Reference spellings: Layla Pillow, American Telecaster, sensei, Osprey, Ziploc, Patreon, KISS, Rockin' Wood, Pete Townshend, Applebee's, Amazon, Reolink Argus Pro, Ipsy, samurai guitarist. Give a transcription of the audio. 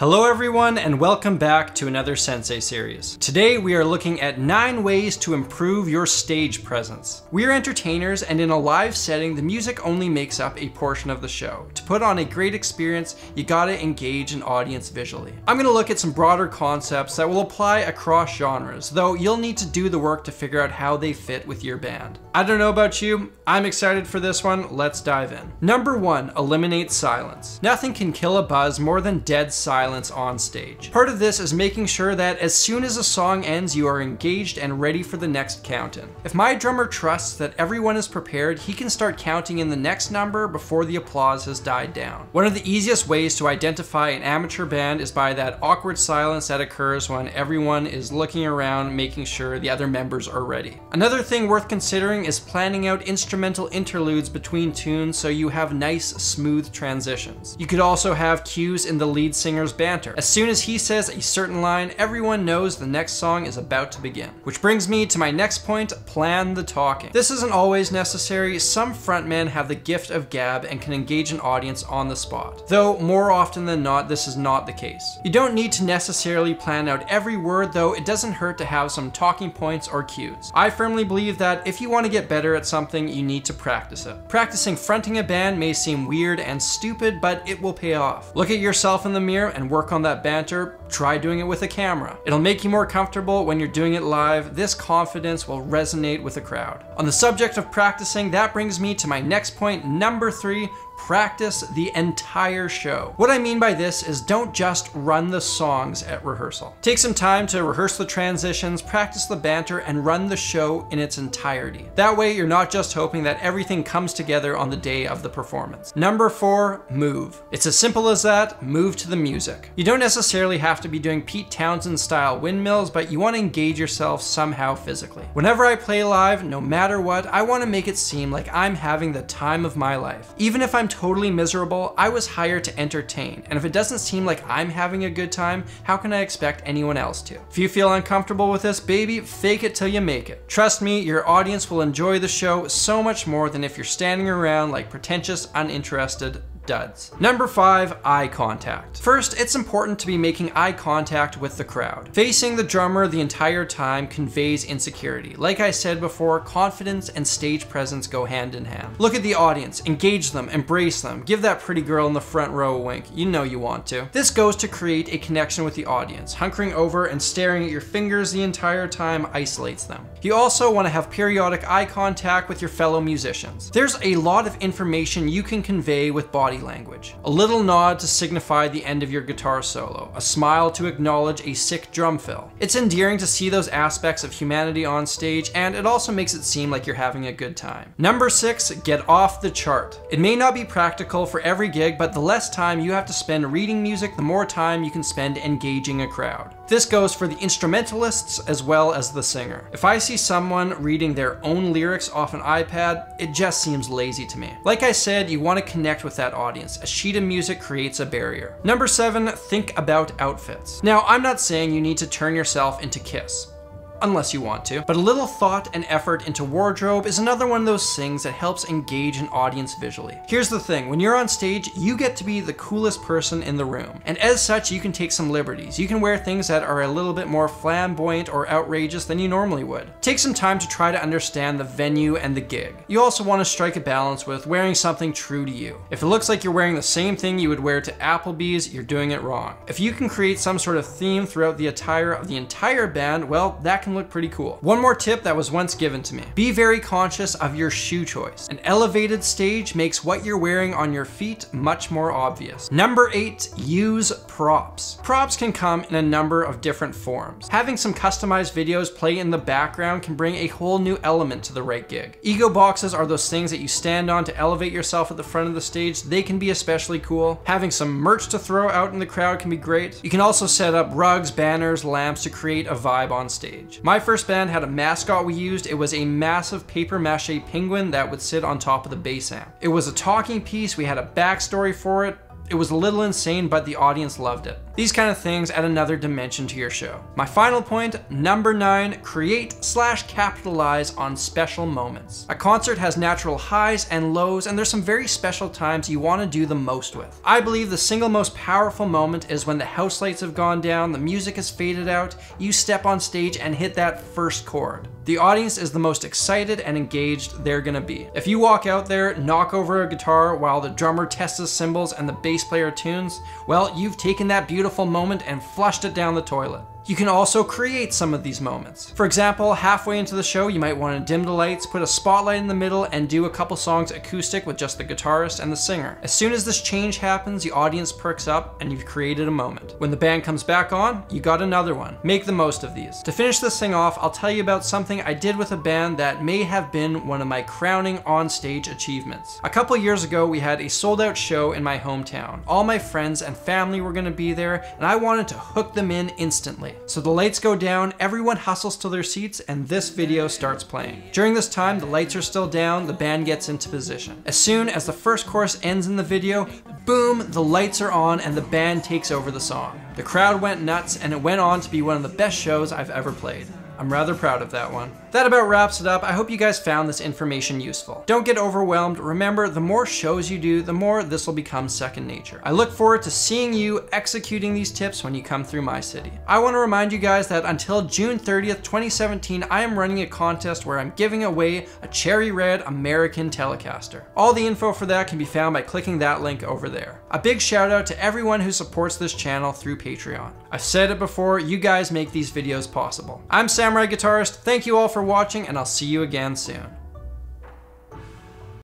Hello everyone and welcome back to another Sensei series. Today we are looking at 9 ways to improve your stage presence. We are entertainers and in a live setting the music only makes up a portion of the show. To put on a great experience you gotta engage an audience visually. I'm gonna look at some broader concepts that will apply across genres, though you'll need to do the work to figure out how they fit with your band. I don't know about you, I'm excited for this one, let's dive in. Number 1, eliminate silence. Nothing can kill a buzz more than dead silence on stage. Part of this is making sure that as soon as a song ends, you are engaged and ready for the next count-in. If my drummer trusts that everyone is prepared, he can start counting in the next number before the applause has died down. One of the easiest ways to identify an amateur band is by that awkward silence that occurs when everyone is looking around, making sure the other members are ready. Another thing worth considering is planning out instrumental interludes between tunes so you have nice, smooth transitions. You could also have cues in the lead singer's banter. As soon as he says a certain line, everyone knows the next song is about to begin. Which brings me to my next point, plan the talking. This isn't always necessary. Some frontmen have the gift of gab and can engage an audience on the spot. Though more often than not, this is not the case. You don't need to necessarily plan out every word, though it doesn't hurt to have some talking points or cues. I firmly believe that if you want to get better at something, you need to practice it. Practicing fronting a band may seem weird and stupid, but it will pay off. Look at yourself in the mirror and work on that banter, try doing it with a camera. It'll make you more comfortable when you're doing it live. This confidence will resonate with the crowd. On the subject of practicing, that brings me to my next point, number 3, practice the entire show. What I mean by this is don't just run the songs at rehearsal. Take some time to rehearse the transitions, practice the banter, and run the show in its entirety. That way you're not just hoping that everything comes together on the day of the performance. Number 4, move. It's as simple as that, move to the music. You don't necessarily have to be doing Pete Townshend style windmills, but you want to engage yourself somehow physically. Whenever I play live, no matter what, I want to make it seem like I'm having the time of my life. Even if I'm totally miserable, I was hired to entertain, and if it doesn't seem like I'm having a good time, how can I expect anyone else to? If you feel uncomfortable with this, baby, fake it till you make it. Trust me, your audience will enjoy the show so much more than if you're standing around like pretentious, uninterested duds. Number 5, eye contact. First, it's important to be making eye contact with the crowd. Facing the drummer the entire time conveys insecurity. Like I said before, confidence and stage presence go hand in hand. Look at the audience, engage them, embrace them, give that pretty girl in the front row a wink. You know you want to. This goes to create a connection with the audience. Hunkering over and staring at your fingers the entire time isolates them. You also want to have periodic eye contact with your fellow musicians. There's a lot of information you can convey with body language. A little nod to signify the end of your guitar solo, a smile to acknowledge a sick drum fill. It's endearing to see those aspects of humanity on stage, and it also makes it seem like you're having a good time. Number 6, get off the chart. It may not be practical for every gig, but the less time you have to spend reading music, the more time you can spend engaging a crowd. This goes for the instrumentalists as well as the singer. If I see someone reading their own lyrics off an iPad, it just seems lazy to me. Like I said, you want to connect with that audience. A sheet of music creates a barrier. Number 7, think about outfits. Now, I'm not saying you need to turn yourself into KISS. Unless you want to. But a little thought and effort into wardrobe is another one of those things that helps engage an audience visually. Here's the thing, when you're on stage, you get to be the coolest person in the room. And as such, you can take some liberties. You can wear things that are a little bit more flamboyant or outrageous than you normally would. Take some time to try to understand the venue and the gig. You also want to strike a balance with wearing something true to you. If it looks like you're wearing the same thing you would wear to Applebee's, you're doing it wrong. If you can create some sort of theme throughout the attire of the entire band, well, that can look pretty cool. One more tip that was once given to me. Be very conscious of your shoe choice. An elevated stage makes what you're wearing on your feet much more obvious. Number 8, use props. Props can come in a number of different forms. Having some customized videos play in the background can bring a whole new element to the right gig. Ego boxes are those things that you stand on to elevate yourself at the front of the stage. They can be especially cool. Having some merch to throw out in the crowd can be great. You can also set up rugs, banners, lamps to create a vibe on stage. My first band had a mascot we used. It was a massive paper mache penguin that would sit on top of the bass amp. It was a talking piece. We had a backstory for it. It was a little insane, but the audience loved it. These kind of things add another dimension to your show. My final point, number 9, create/capitalize on special moments. A concert has natural highs and lows, and there's some very special times you want to do the most with. I believe the single most powerful moment is when the house lights have gone down, the music has faded out, you step on stage and hit that first chord. The audience is the most excited and engaged they're gonna be. If you walk out there, knock over a guitar while the drummer tests his cymbals and the bass player tunes, well, you've taken that beautiful moment and flushed it down the toilet. You can also create some of these moments. For example, halfway into the show, you might want to dim the lights, put a spotlight in the middle, and do a couple songs acoustic with just the guitarist and the singer. As soon as this change happens, the audience perks up and you've created a moment. When the band comes back on, you got another one. Make the most of these. To finish this thing off, I'll tell you about something I did with a band that may have been one of my crowning on-stage achievements. A couple years ago, we had a sold-out show in my hometown. All my friends and family were going to be there, and I wanted to hook them in instantly. So the lights go down, everyone hustles to their seats, and this video starts playing. During this time, the lights are still down, the band gets into position. As soon as the first chorus ends in the video, boom, the lights are on and the band takes over the song. The crowd went nuts and it went on to be one of the best shows I've ever played. I'm rather proud of that one. That about wraps it up. I hope you guys found this information useful. Don't get overwhelmed. Remember, the more shows you do, the more this will become second nature. I look forward to seeing you executing these tips when you come through my city. I want to remind you guys that until June 30th, 2017, I am running a contest where I'm giving away a cherry red American Telecaster. All the info for that can be found by clicking that link over there. A big shout out to everyone who supports this channel through Patreon. I've said it before, you guys make these videos possible. I'm Samurai Guitarist. Thank you all for watching, and I'll see you again soon.